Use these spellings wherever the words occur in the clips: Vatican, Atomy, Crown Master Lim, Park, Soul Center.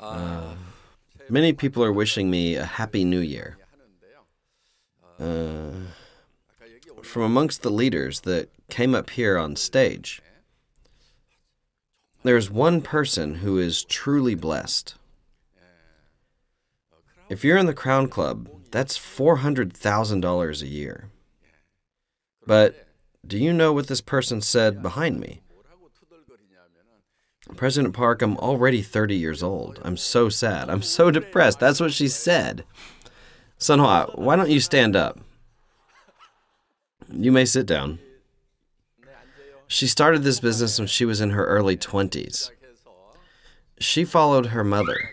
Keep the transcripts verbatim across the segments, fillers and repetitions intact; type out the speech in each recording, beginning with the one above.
Uh, many people are wishing me a happy new year. Uh, from amongst the leaders that came up here on stage, there's one person who is truly blessed. If you're in the Crown Club, that's four hundred thousand dollars a year. But do you know what this person said behind me? President Park, I'm already thirty years old. I'm so sad. I'm so depressed. That's what she said. Sunhwa, why don't you stand up? You may sit down. She started this business when she was in her early twenties. She followed her mother.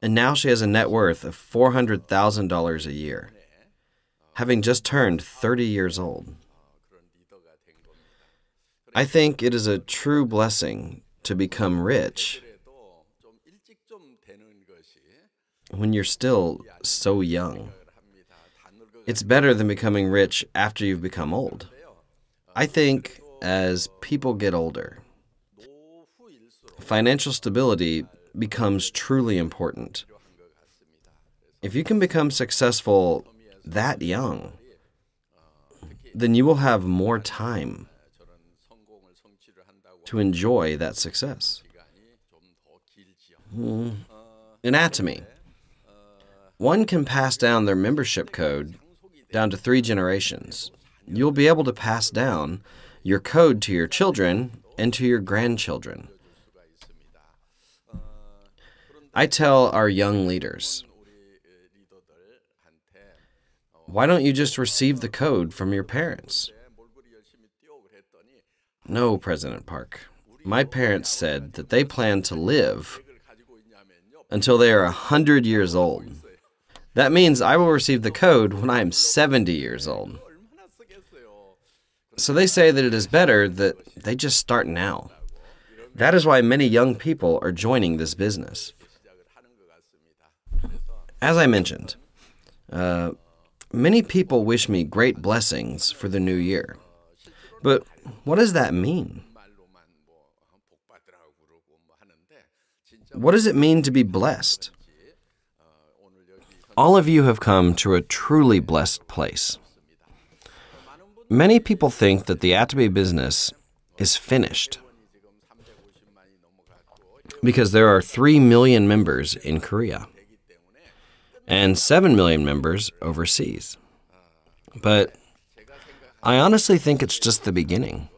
And now she has a net worth of four hundred thousand dollars a year, having just turned thirty years old. I think it is a true blessing to become rich when you're still so young. It's better than becoming rich after you've become old. I think as people get older, financial stability becomes truly important. If you can become successful that young, then you will have more time to enjoy that success. In Atomy, one can pass down their membership code down to three generations. You'll be able to pass down your code to your children and to your grandchildren. I tell our young leaders, why don't you just receive the code from your parents? No, President Park. My parents said that they plan to live until they are one hundred years old. That means I will receive the code when I am seventy years old. So they say that it is better that they just start now. That is why many young people are joining this business. As I mentioned, uh, many people wish me great blessings for the new year. But what does that mean? What does it mean to be blessed? All of you have come to a truly blessed place. Many people think that the Atomy business is finished because there are three million members in Korea and seven million members overseas. But I honestly think it's just the beginning.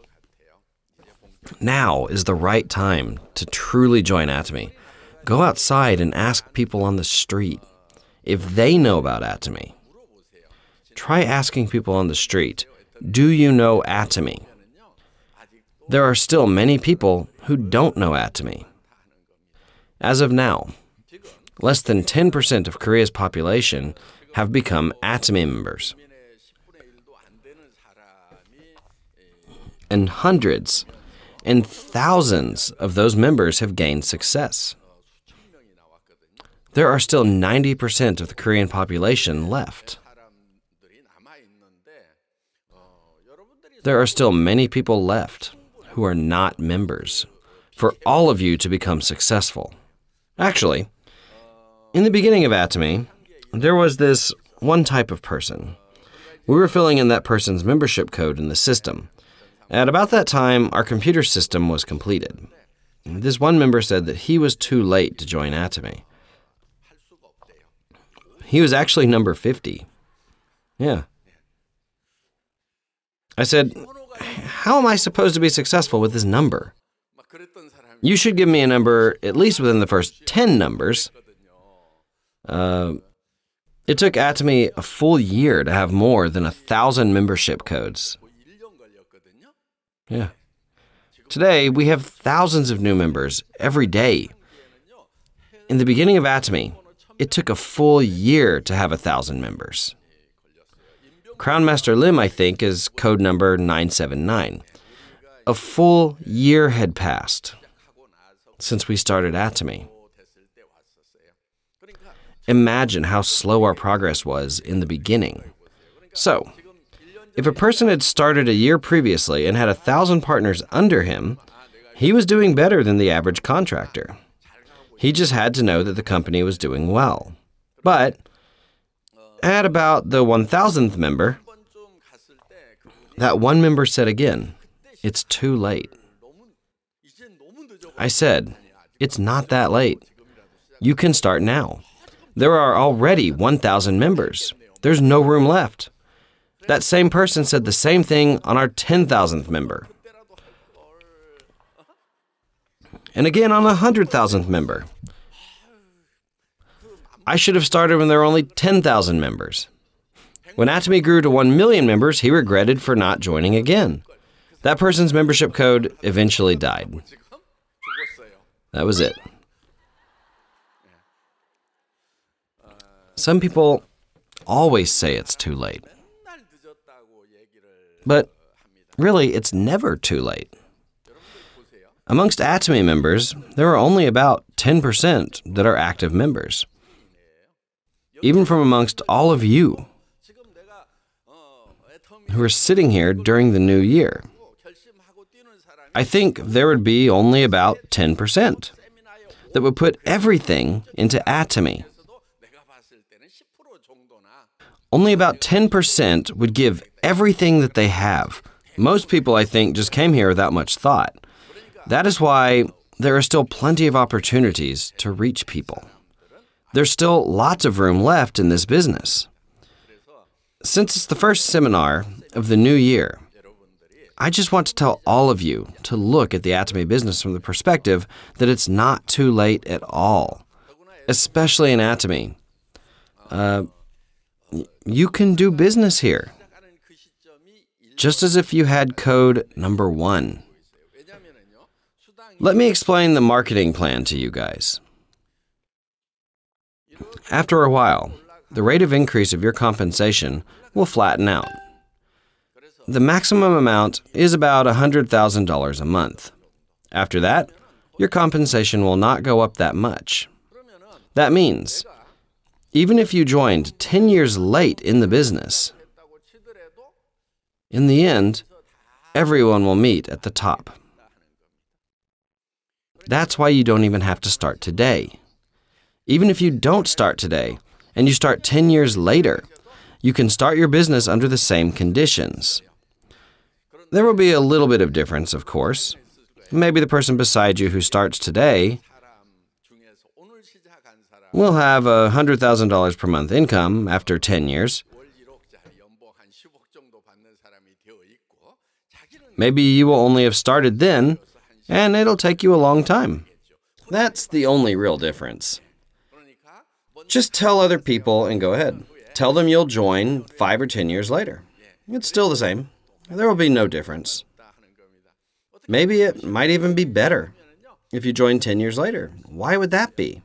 Now is the right time to truly join Atomy. Go outside and ask people on the street if they know about Atomy. Try asking people on the street, do you know Atomy? There are still many people who don't know Atomy. As of now, less than ten percent of Korea's population have become Atomy members. And hundreds and thousands of those members have gained success. There are still ninety percent of the Korean population left. There are still many people left who are not members for all of you to become successful. Actually, in the beginning of Atomy, there was this one type of person. We were filling in that person's membership code in the system. At about that time, our computer system was completed. This one member said that he was too late to join Atomy. He was actually number fifty. Yeah. I said, how am I supposed to be successful with this number? You should give me a number at least within the first ten numbers. Uh, it took Atomy a full year to have more than a thousand membership codes. Yeah. Today, we have thousands of new members every day. In the beginning of Atomy, it took a full year to have a thousand members. Crown Master Lim, I think, is code number nine seven nine. A full year had passed since we started Atomy. Imagine how slow our progress was in the beginning. So, if a person had started a year previously and had a thousand partners under him, he was doing better than the average contractor. He just had to know that the company was doing well. But at about the one thousandth member, that one member said again, "It's too late." I said, "It's not that late. You can start now. There are already one thousand members. There's no room left." That same person said the same thing on our ten thousandth member. And again on a one hundred thousandth member. I should have started when there were only ten thousand members. When Atomy grew to one million members, he regretted for not joining again. That person's membership code eventually died. That was it. Some people always say it's too late. But really, it's never too late. Amongst Atomy members, there are only about ten percent that are active members. Even from amongst all of you who are sitting here during the new year, I think there would be only about ten percent that would put everything into Atomy. Only about ten percent would give everything that they have. Most people, I think, just came here without much thought. That is why there are still plenty of opportunities to reach people. There's still lots of room left in this business. Since it's the first seminar of the new year, I just want to tell all of you to look at the Atomy business from the perspective that it's not too late at all, especially in Atomy. Uh, you can do business here, just as if you had code number one. Let me explain the marketing plan to you guys. After a while, the rate of increase of your compensation will flatten out. The maximum amount is about one hundred thousand dollars a month. After that, your compensation will not go up that much. That means, even if you joined ten years late in the business, in the end, everyone will meet at the top. That's why you don't even have to start today. Even if you don't start today, and you start ten years later, you can start your business under the same conditions. There will be a little bit of difference, of course. Maybe the person beside you who starts today will have a one hundred thousand dollars per month income after ten years. Maybe you will only have started then, and it'll take you a long time. That's the only real difference. Just tell other people and go ahead. Tell them you'll join five or ten years later. It's still the same. There will be no difference. Maybe it might even be better if you join ten years later. Why would that be?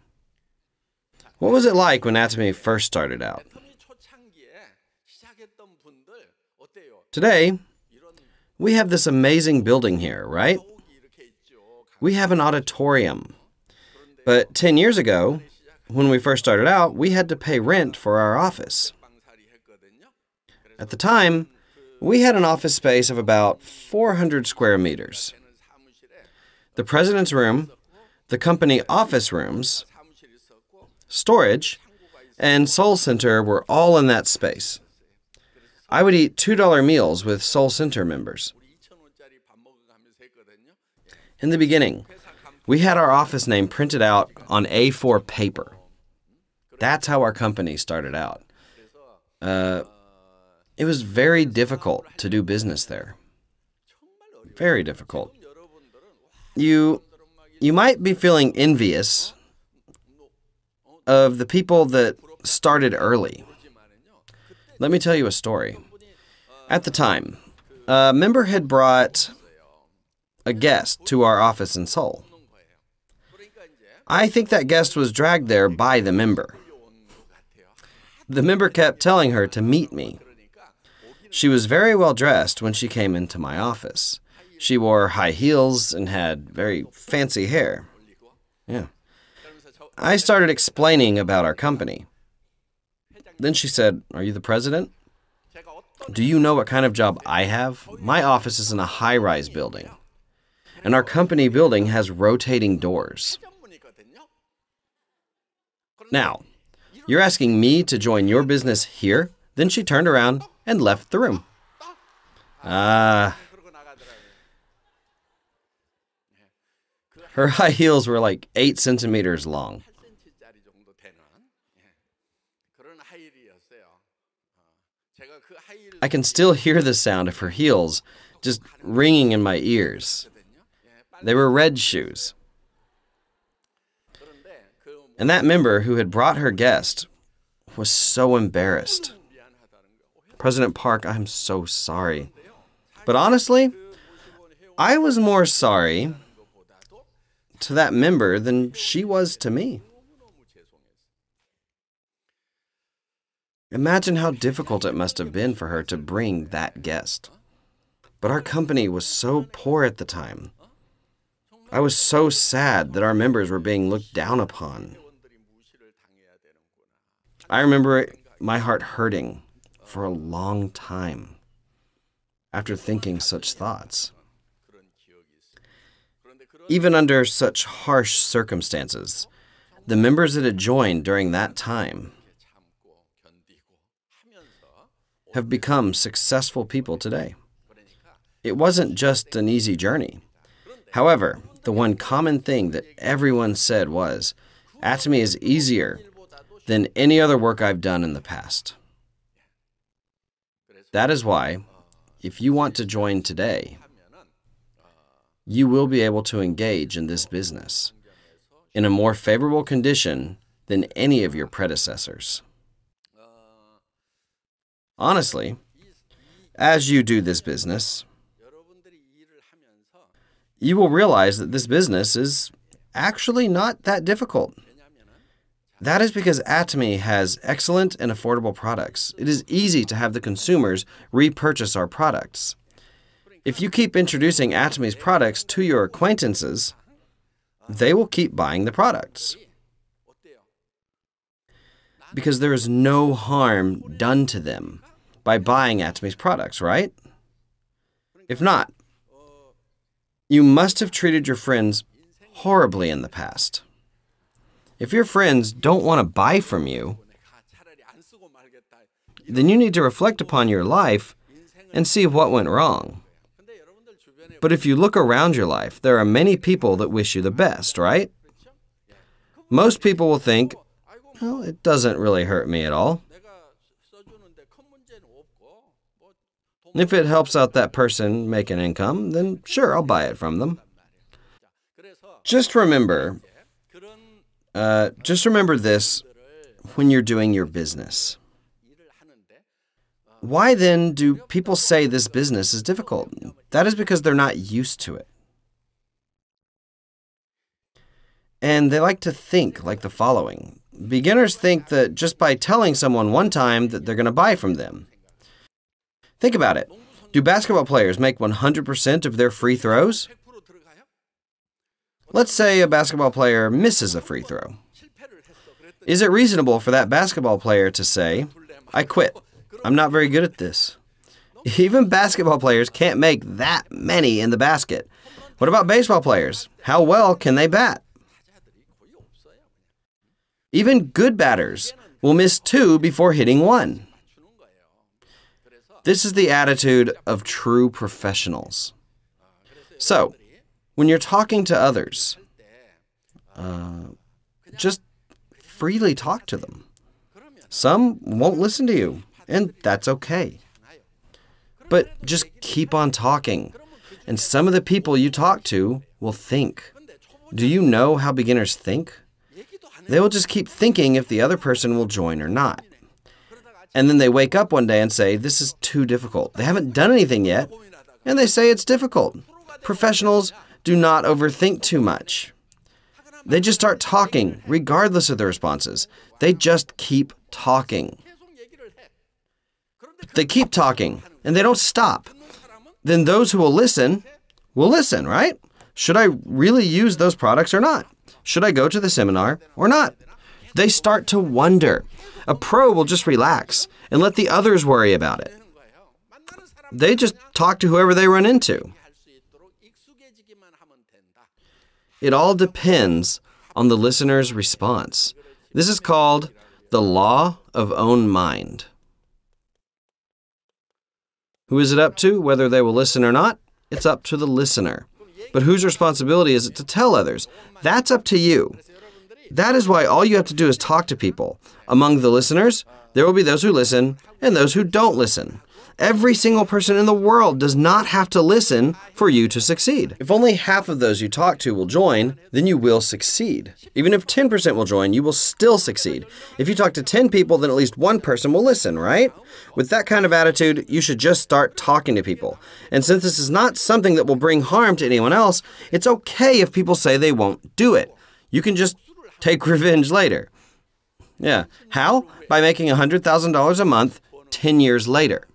What was it like when Atomy first started out? Today, we have this amazing building here, right? We have an auditorium. But ten years ago, when we first started out, we had to pay rent for our office. At the time, we had an office space of about four hundred square meters. The president's room, the company office rooms, storage, and Soul Center were all in that space. I would eat two dollar meals with Soul Center members. In the beginning, we had our office name printed out on A four paper. That's how our company started out. Uh, it was very difficult to do business there. Very difficult. You, you might be feeling envious of the people that started early. Let me tell you a story. At the time, a member had brought a guest to our office in Seoul. I think that guest was dragged there by the member. The member kept telling her to meet me. She was very well dressed when she came into my office. She wore high heels and had very fancy hair. Yeah. I started explaining about our company. Then she said, "Are you the president? Do you know what kind of job I have? My office is in a high-rise building, and our company building has rotating doors. Now, you're asking me to join your business here? Then she turned around and left the room. Ah. Uh, her high heels were like eight centimeters long. I can still hear the sound of her heels just ringing in my ears. They were red shoes. And that member who had brought her guest was so embarrassed. President Park, I'm so sorry. But honestly, I was more sorry to that member than she was to me. Imagine how difficult it must have been for her to bring that guest. But our company was so poor at the time. I was so sad that our members were being looked down upon. I remember my heart hurting for a long time after thinking such thoughts. Even under such harsh circumstances, the members that had joined during that time have become successful people today. It wasn't just an easy journey. However, the one common thing that everyone said was, Atomy is easier than any other work I've done in the past. That is why, if you want to join today, you will be able to engage in this business in a more favorable condition than any of your predecessors. Honestly, as you do this business, you will realize that this business is actually not that difficult. That is because Atomy has excellent and affordable products. It is easy to have the consumers repurchase our products. If you keep introducing Atomy's products to your acquaintances, they will keep buying the products. Because there is no harm done to them by buying Atomy's products, right? If not, you must have treated your friends horribly in the past. If your friends don't want to buy from you, then you need to reflect upon your life and see what went wrong. But if you look around your life, there are many people that wish you the best, right? Most people will think, well, it doesn't really hurt me at all. If it helps out that person make an income, then sure, I'll buy it from them. Just remember, uh, just remember this when you're doing your business. Why then do people say this business is difficult? That is because they're not used to it. And they like to think like the following. Beginners think that just by telling someone one time that they're going to buy from them. Think about it. Do basketball players make one hundred percent of their free throws? Let's say a basketball player misses a free throw. Is it reasonable for that basketball player to say, I quit. I'm not very good at this. Even basketball players can't make that many in the basket. What about baseball players? How well can they bat? Even good batters will miss two before hitting one. This is the attitude of true professionals. So, when you're talking to others, uh, just freely talk to them. Some won't listen to you, and that's okay. But just keep on talking, and some of the people you talk to will think. Do you know how beginners think? They will just keep thinking if the other person will join or not. And then they wake up one day and say, this is too difficult. They haven't done anything yet, and they say it's difficult. Professionals do not overthink too much. They just start talking, regardless of the responses. They just keep talking. They keep talking, and they don't stop. Then those who will listen will listen, right? Should I really use those products or not? Should I go to the seminar or not? They start to wonder. A pro will just relax and let the others worry about it. They just talk to whoever they run into. It all depends on the listener's response. This is called the law of own mind. Who is it up to, whether they will listen or not? It's up to the listener. But whose responsibility is it to tell others? That's up to you. That is why all you have to do is talk to people. Among the listeners, there will be those who listen and those who don't listen. Every single person in the world does not have to listen for you to succeed. If only half of those you talk to will join, then you will succeed. Even if ten percent will join, you will still succeed. If you talk to ten people, then at least one person will listen, right? With that kind of attitude, you should just start talking to people. And since this is not something that will bring harm to anyone else, it's okay if people say they won't do it. You can just take revenge later. Yeah. How? By making one hundred thousand dollars a month ten years later.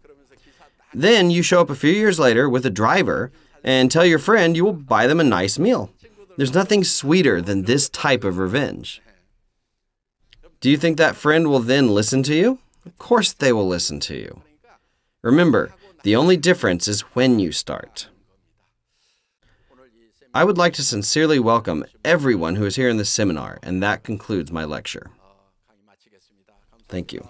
Then you show up a few years later with a driver and tell your friend you will buy them a nice meal. There's nothing sweeter than this type of revenge. Do you think that friend will then listen to you? Of course they will listen to you. Remember, the only difference is when you start. I would like to sincerely welcome everyone who is here in this seminar, and that concludes my lecture. Thank you.